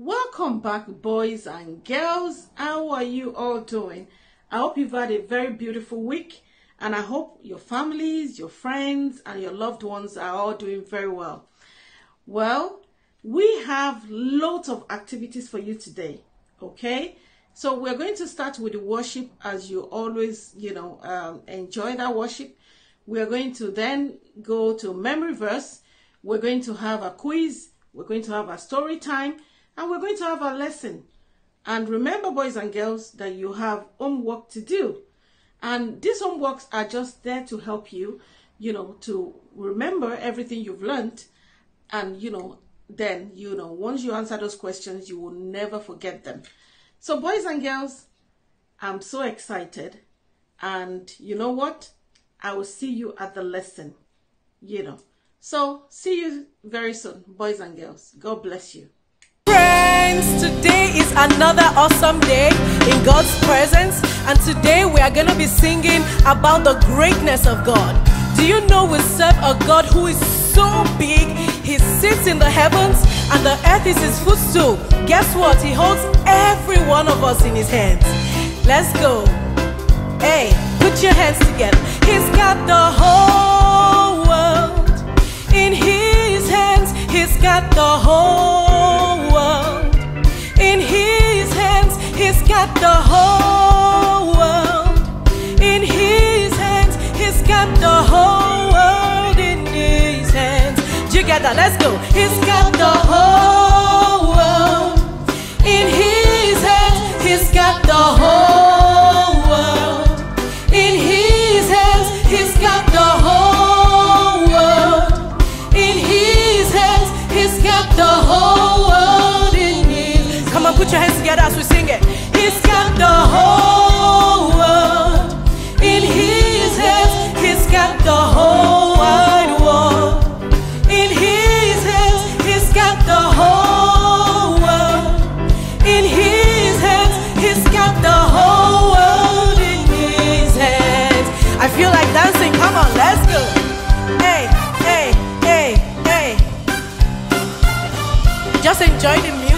Welcome back, boys and girls. How are you all doing? I hope you've had a very beautiful week, and I hope your families, your friends, and your loved ones are all doing very well. Well, we have lots of activities for you today, okay? So we're going to start with the worship, as you always, enjoy that worship. We're going to then go to memory verse. We're going to have a quiz. We're going to have a story time. And we're going to have a lesson. And remember, boys and girls, that you have homework to do. And these homeworks are just there to help you, to remember everything you've learned. And, once you answer those questions, you will never forget them. So, boys and girls, I'm so excited. And you know what? I will see you at the lesson, So, see you very soon, boys and girls. God bless you. Today is another awesome day in God's presence, and today we are going to be singing about the greatness of God. Do you know we serve a God who is so big? He sits in the heavens and the earth is his footstool. Guess what? He holds every one of us in his hands. Let's go. Hey, put your hands together. He's got the whole world in his hands. He's got the whole world in his hands. He's got the whole world in his hands. He's got the whole world in his hands. Together, let's go. He's got the whole world in his hands. He's got the whole world in his hands. He's got the whole world in his hands. He's got the whole world. Put your hands together as we sing it. He's got the whole world in his hands. He's got the whole wide world in his hands. He's got the whole world in his hands. He's got the whole world in his hands. I feel like dancing. Come on, let's go. Hey, hey, hey, hey. Just enjoy the music.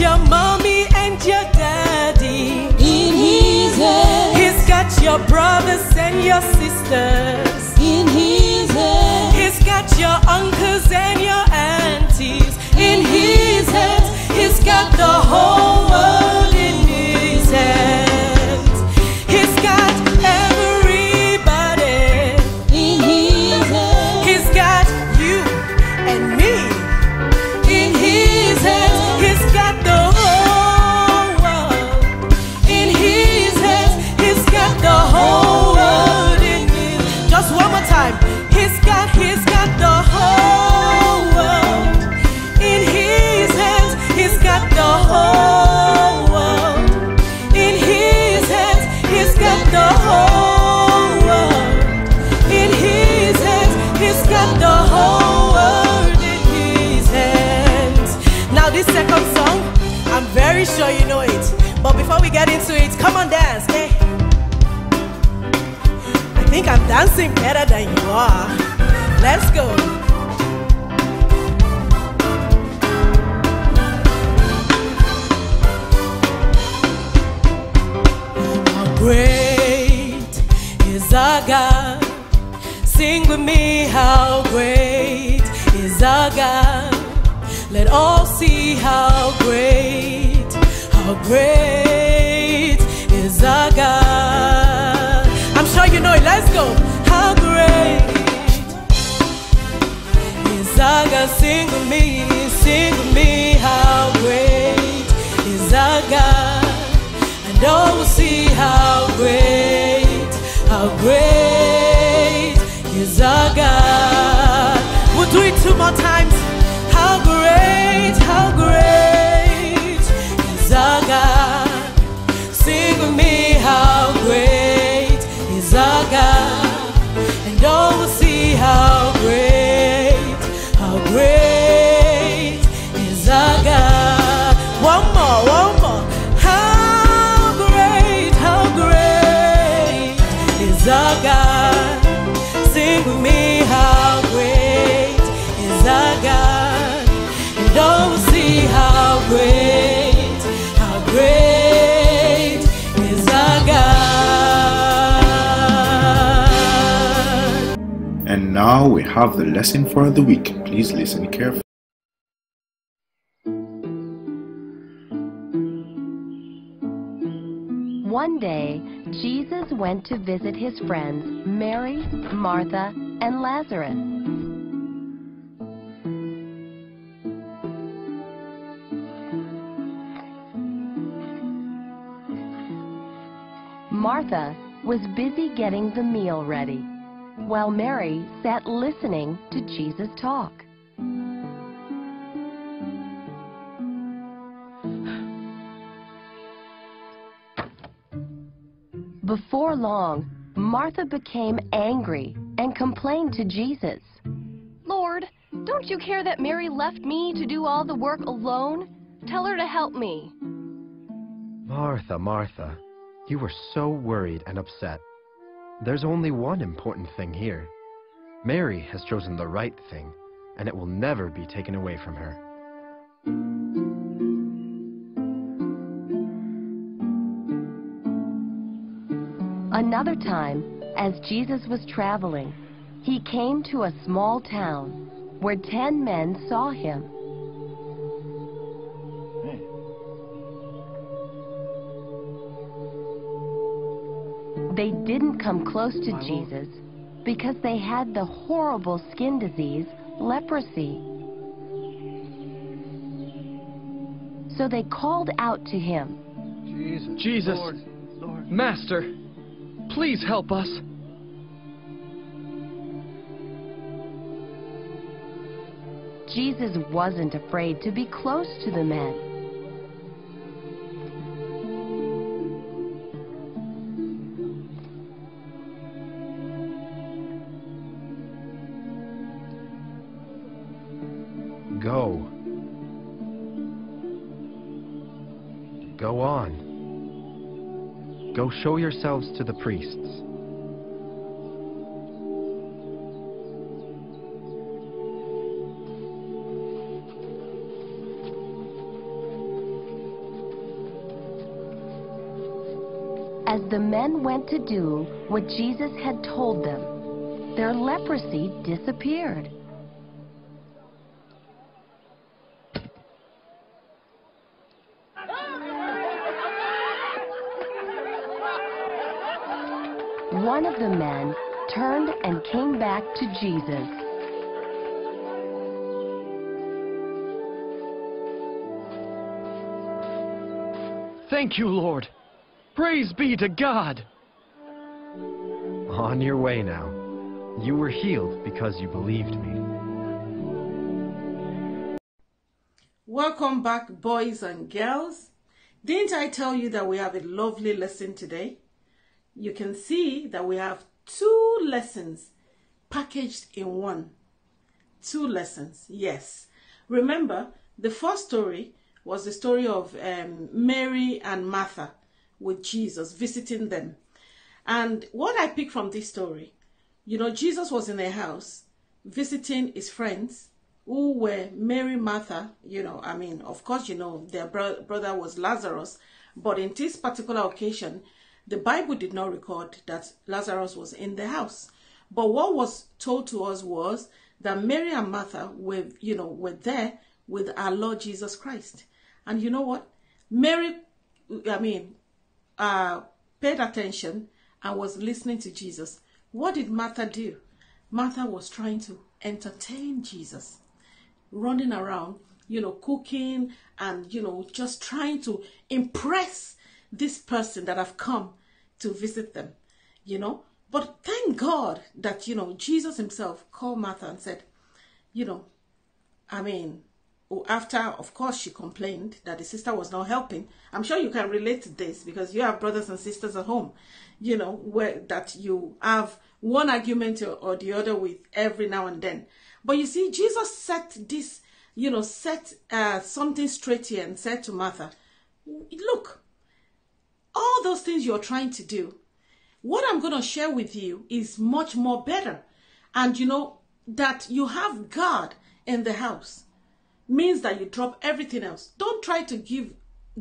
Your mommy and your daddy in his hands. He's got your brothers and your sisters in his hands. He's got your uncles and your aunties in his hands. He's got the whole world in his hands. He's got everybody think I'm dancing better than you are. Let's go. How great is our God? Sing with me, how great is our God? Let all see how great is our God. I'm sure you know it, let's go. How great is our God, sing with me, how great is our God, and all will see how great is our God. We'll do it two more times. How great is our God? Sing with me, how great is our God? And all will see how great is our God. One more, how great is our God? Sing with me, how great is our God? Don't see how great is our God. And now we have the lesson for the week. Please listen carefully. One day, Jesus went to visit his friends Mary, Martha, and Lazarus. Martha was busy getting the meal ready, while Mary sat listening to Jesus talk. Before long, Martha became angry and complained to Jesus. Lord, don't you care that Mary left me to do all the work alone? Tell her to help me. Martha, Martha. You were so worried and upset. There's only one important thing here. Mary has chosen the right thing, and it will never be taken away from her. Another time, as Jesus was traveling, he came to a small town where 10 men saw him. They didn't come close to Jesus because they had the horrible skin disease, leprosy. So they called out to him. Jesus, Lord, Lord. Master, please help us. Jesus wasn't afraid to be close to the men. Go on. Go show yourselves to the priests. As the men went to do what Jesus had told them, their leprosy disappeared. One of the men turned and came back to Jesus. Thank you, Lord. Praise be to God. On your way now. You were healed because you believed me. Welcome back, boys and girls. Didn't I tell you that we have a lovely lesson today? You can see that we have two lessons packaged in one. Two lessons, yes. Remember, the first story was the story of Mary and Martha with Jesus visiting them. And what I picked from this story You know, Jesus was in a house visiting his friends who were Mary, Martha, you know, I mean, of course, you know, their brother was Lazarus. But in this particular occasion, the Bible did not record that Lazarus was in the house. But what was told to us was that Mary and Martha were, you know, were there with our Lord Jesus Christ. And you know what? Mary, I mean, paid attention and was listening to Jesus. What did Martha do? Martha was trying to entertain Jesus, running around, you know, cooking and, you know, just trying to impress this person that have come to visit them, you know. But thank God that, you know, Jesus himself called Martha and said, you know, I mean, after, of course, she complained that the sister was not helping. I'm sure you can relate to this because you have brothers and sisters at home, you know, where that you have one argument or the other with every now and then. But you see, Jesus set this, you know, set something straight here and said to Martha, look, all those things you're trying to do, what I'm going to share with you is much more better. And you know, that you have God in the house means that you drop everything else. Don't try to give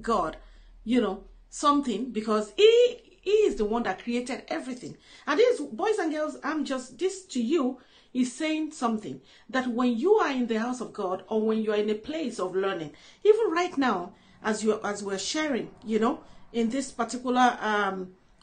God, you know, something, because he is the one that created everything. And these boys and girls, I'm just, this to you is saying something, that when you are in the house of God or when you are in a place of learning, even right now, as we're sharing, you know, in this particular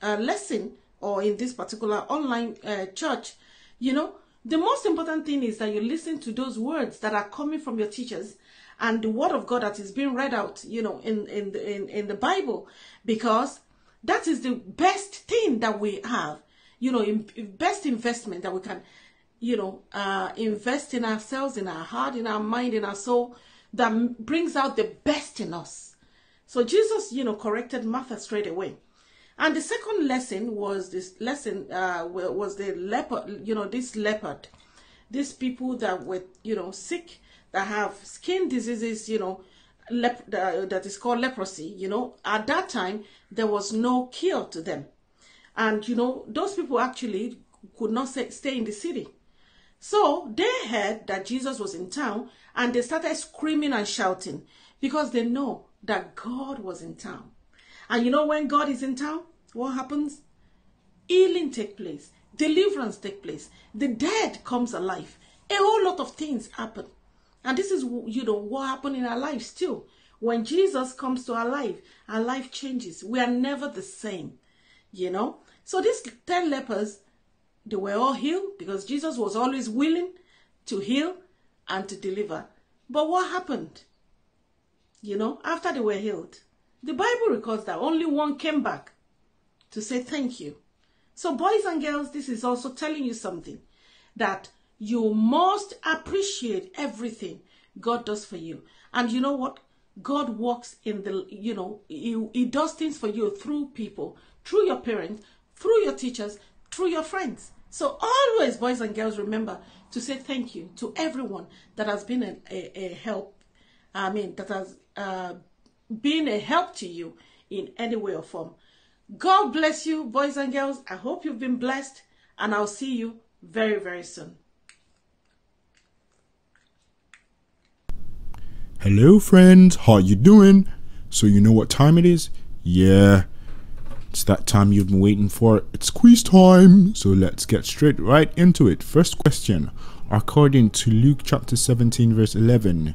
lesson or in this particular online church, you know, the most important thing is that you listen to those words that are coming from your teachers and the word of God that is being read out, you know, in the Bible, because that is the best thing that we have, you know, best investment that we can, you know, invest in ourselves, in our heart, in our mind, in our soul, that brings out the best in us. So Jesus, you know, corrected Martha straight away. And the second lesson was this lesson was the leopard, you know, this leopard, these people that were, you know, sick, that have skin diseases, you know, that is called leprosy, you know. At that time, there was no cure to them. And, you know, those people actually could not stay in the city. So they heard that Jesus was in town and they started screaming and shouting because they know that God was in town. And you know, when God is in town, what happens? Healing takes place. Deliverance takes place. The dead comes alive. A whole lot of things happen. And this is, you know, what happened in our lives too. When Jesus comes to our life changes. We are never the same, you know. So these 10 lepers, they were all healed because Jesus was always willing to heal and to deliver. But what happened, you know, after they were healed? The Bible records that only one came back to say thank you. So boys and girls, this is also telling you something, that you must appreciate everything God does for you. And you know what? God works in the, you know, he does things for you through people, through your parents, through your teachers, through your friends. So always, boys and girls, remember to say thank you to everyone that has been a help. I mean, that has being a help to you in any way or form. God bless you, boys and girls. I hope you've been blessed, and I'll see you very, very soon. Hello, friends. How are you doing? So you know what time it is? Yeah, it's that time you've been waiting for. It's quiz time. So let's get straight right into it. First question. According to Luke chapter 17, verse 11,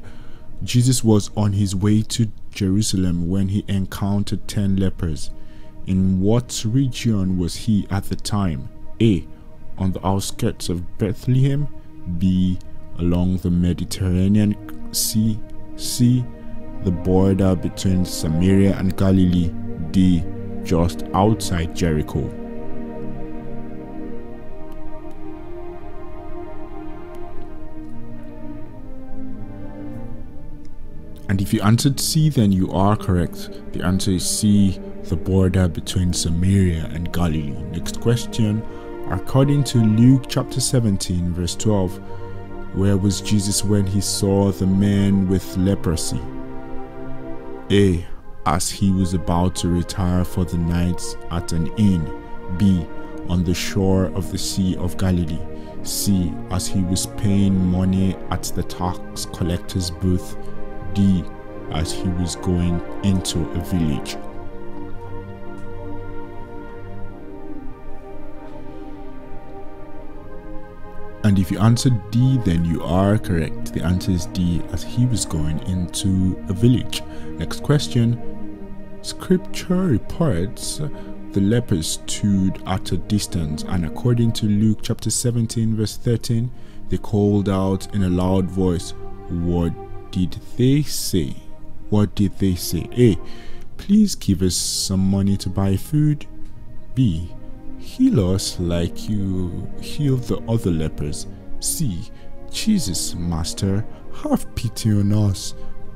Jesus was on his way to Jerusalem when he encountered 10 lepers. In what region was he at the time? A. On the outskirts of Bethlehem. B. Along the Mediterranean Sea. C. The border between Samaria and Galilee. D. Just outside Jericho. And if you answered C, then you are correct. The answer is C, the border between Samaria and Galilee. Next question. According to Luke chapter 17, verse 12, where was Jesus when he saw the man with leprosy? A. As he was about to retire for the night at an inn. B. on the shore of the Sea of Galilee. C, as he was paying money at the tax collector's booth. D, as he was going into a village. And if you answered D, then you are correct. The answer is D, as he was going into a village. Next question. Scripture reports the leper stood at a distance, and according to Luke chapter 17 verse 13, they called out in a loud voice. What did they say? What did they say? A, please give us some money to buy food. B, heal us like you healed the other lepers. C, Jesus, Master, have pity on us.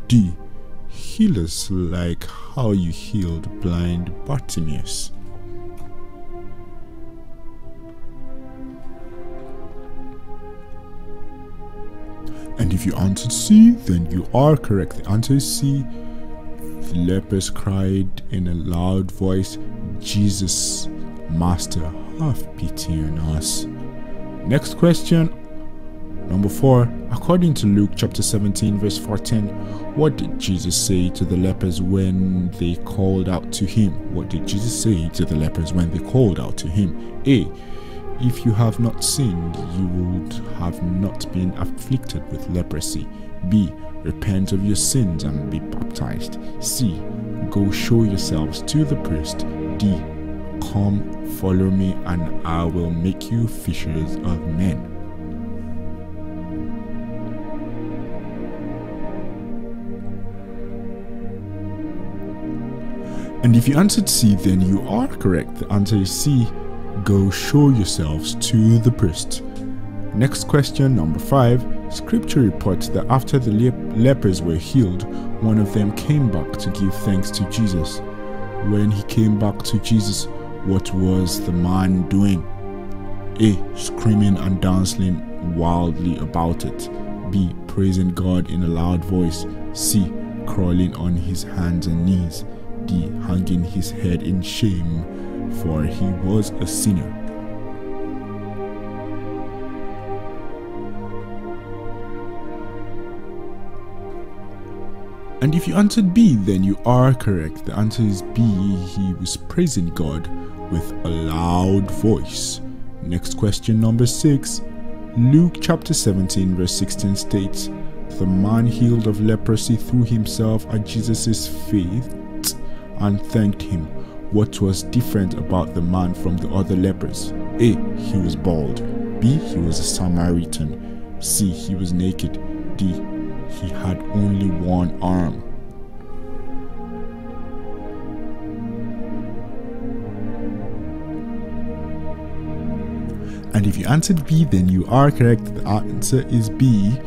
D, heal us like how you healed blind Bartimaeus. And if you answered C, then you are correct. The answer is C. The lepers cried in a loud voice, Jesus, Master, have pity on us. Next question, number 4. According to Luke chapter 17 verse 14, what did Jesus say to the lepers when they called out to him? What did Jesus say to the lepers when they called out to him? A, if you have not sinned, you would have not been afflicted with leprosy. B, repent of your sins and be baptized. C, go show yourselves to the priest. D, come, follow me, and I will make you fishers of men. And if you answered C, then you are correct. The answer is C, go show yourselves to the priest. Next question, number 5. Scripture reports that after the lepers were healed, one of them came back to give thanks to Jesus. When he came back to Jesus, what was the man doing? A, screaming and dancing wildly about it. B, praising God in a loud voice. C, crawling on his hands and knees. D, hanging his head in shame, for he was a sinner. And if you answered B, then you are correct. The answer is B, he was praising God with a loud voice. Next question, number 6. Luke chapter 17 verse 16 states, the man healed of leprosy threw himself at Jesus' feet and thanked him. What was different about the man from the other lepers? A, he was bald. B, he was a Samaritan. C, he was naked. D, he had only one arm. And if you answered B, then you are correct. The answer is B,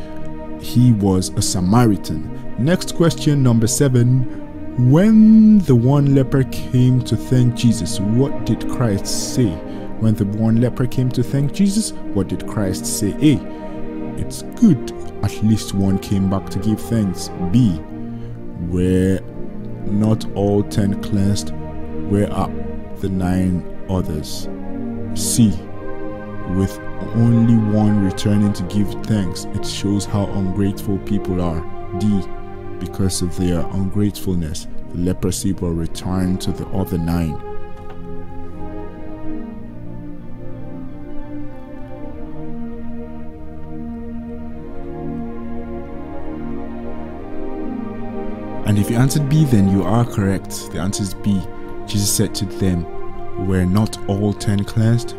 he was a Samaritan. Next question, number 7. When the one leper came to thank Jesus, what did Christ say? When the one leper came to thank Jesus, what did Christ say? A, it's good at least one came back to give thanks. B, were not all 10 cleansed? Where are the 9 others? C, with only one returning to give thanks, it shows how ungrateful people are. D, because of their ungratefulness, the leprosy will return to the other 9. And if you answered B, then you are correct. The answer is B. Jesus said to them, were not all 10 cleansed?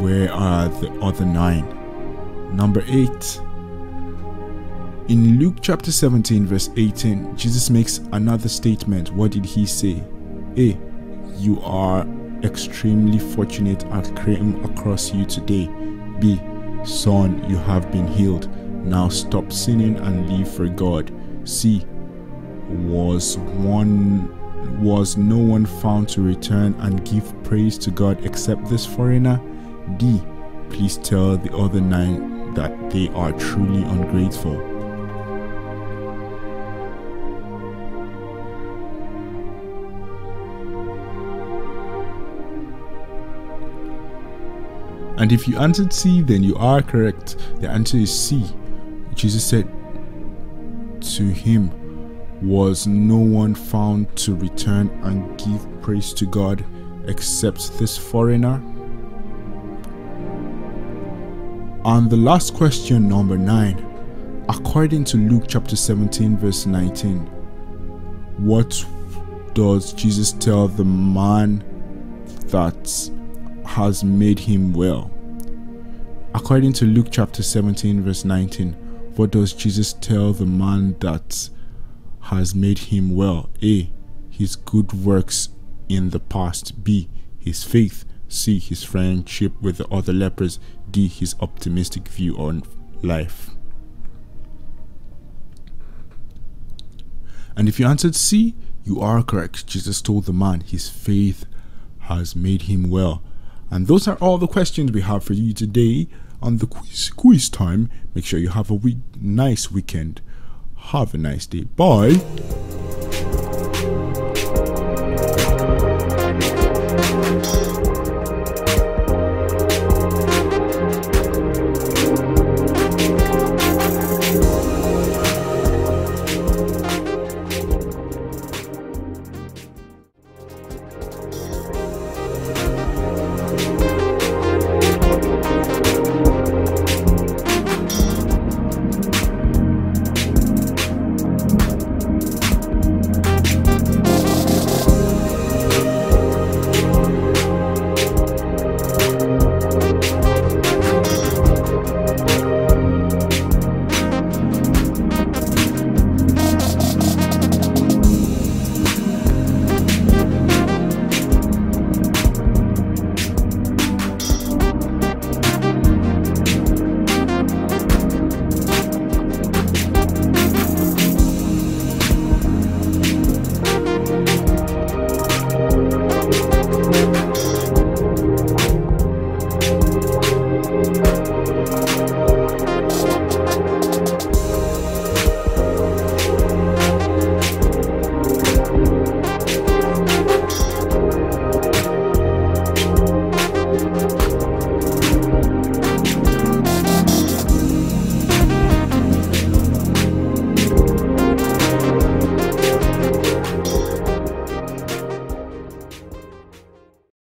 Where are the other 9? Number 8. In Luke chapter 17 verse 18, Jesus makes another statement. What did he say? A, you are extremely fortunate at came across you today. B, son, you have been healed. Now stop sinning and live for God. C, was no one found to return and give praise to God except this foreigner? D, please tell the other 9 that they are truly ungrateful. And if you answered C, then you are correct. The answer is C. Jesus said to him, was no one found to return and give praise to God except this foreigner? And the last question, number 9, according to Luke chapter 17 verse 19, what does Jesus tell the man that has made him well? According to Luke chapter 17 verse 19, what does Jesus tell the man that has made him well? A. His good works in the past. B. His faith. C. His friendship with the other lepers. D. His optimistic view on life. And if you answered C, you are correct. Jesus told the man his faith has made him well. And those are all the questions we have for you today on the quiz time. Make sure you have a nice weekend. Have a nice day. Bye.